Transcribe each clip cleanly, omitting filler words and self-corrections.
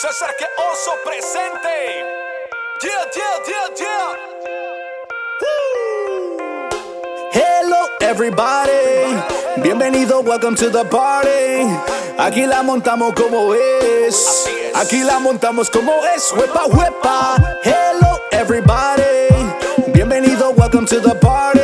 César K-OSO presente. Yeah, yeah, yeah, yeah. Woo. Hello everybody, bienvenido, welcome to the party. Aquí la montamos como es, aquí la montamos como es. Huepa, huepa. Hello everybody, bienvenido, welcome to the party.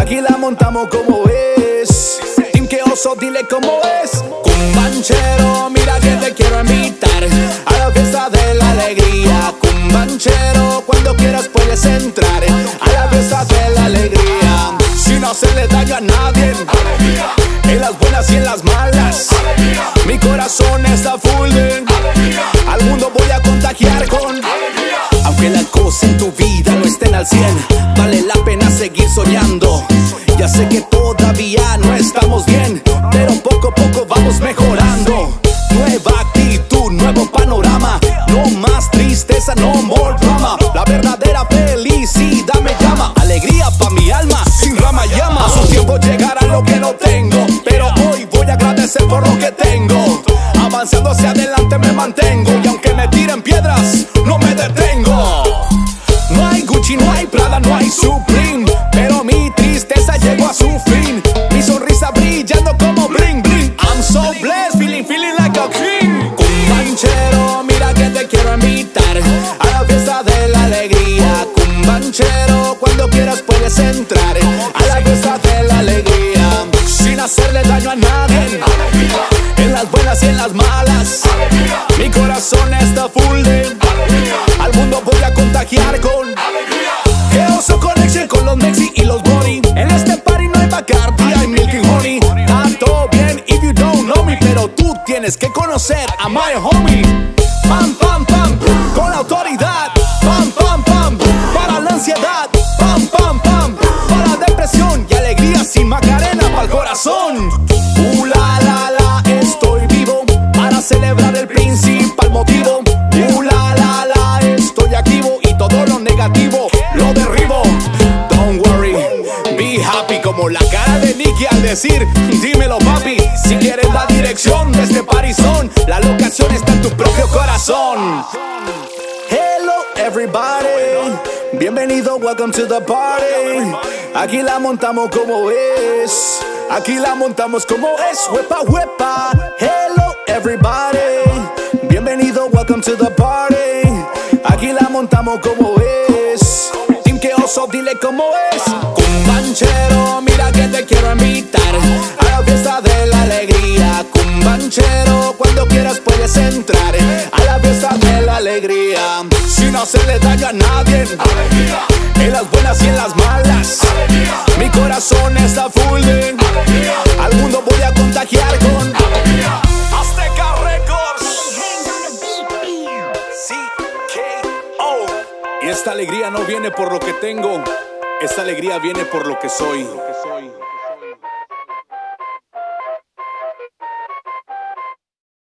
Aquí la montamos como es. Team K-OSO, dile como es. Comanchero, mira que te quiero invitar a la fiesta de la alegría. Comanchero, cuando quieras puedes entrar a la fiesta de la alegría. Si no se le daño a nadie, alegría, en las buenas y en las malas, alegría. Mi corazón está full de alegría. Al mundo voy a contagiar con alegría. Aunque la cosa en tu vida no estén al 100, vale la pena seguir soñando. Ya sé que todavía no estamos bien, pero poco a poco vamos mejorando. Nueva actitud, nuevo panorama, no más tristeza, no more drama. La verdadera felicidad me llama, alegría pa' mi alma, sin rama llama. A su tiempo llegará lo que no tengo, pero hoy voy a agradecer por lo que tengo. Avanzando hacia adelante me mantengo, y aunque me tiren piedras, no me detengo. No hay Gucci, no hay Prada, no hay Supreme, pero mi tristeza llegó a su fin. Mi sonrisa brillando como bling bling. I'm so blessed, feeling like a king. Comanchero, mira que te quiero invitar a la fiesta de la alegría. Comanchero, cuando quieras puedes entrar a la fiesta de la alegría. Sin hacerle daño a nadie, en las buenas y en las malas, mi corazón está full de alegría. Al mundo voy a contagiar con alegría. K-OSO Connection con los Mexi y los Boni. En este party no hay Bacardi, hay Milk and Honey. Está todo bien if you don't know me, pero tú tienes que conocer a my homie. Pam, pam, pam, con la autoridad. Pam, pam, pam, para la ansiedad. Pam, pam, pam, para la depresión. Y alegría sin Macarena para el corazón. La, la, la, estoy vivo para celebrar el principal motivo. La, la, la, estoy activo y todo lo negativo lo derribo. Don't worry, be happy, como la cara de Nicki al decir dímelo papi. Si quieres la dirección de este parizón, la locación está en tu propio corazón. Hello everybody, bienvenido, welcome to the party. Aquí la montamos como es, aquí la montamos como es. Huepa, huepa. Hello everybody, bienvenido, welcome to the party. Aquí la montamos como es. Team K-OSO, dile como es. Comanchero, mira que te quiero invitar a la fiesta de la alegría. Comanchero, cuando quieras puedes entrar a la fiesta de la alegría. Si no se le daño a nadie, alegría, en las buenas y en las malas, alegría. Mi corazón está full de alegría. Al mundo voy a contagiar con alegría. Azteca Records. Y esta alegría no viene por lo que tengo, esta alegría viene por lo que soy.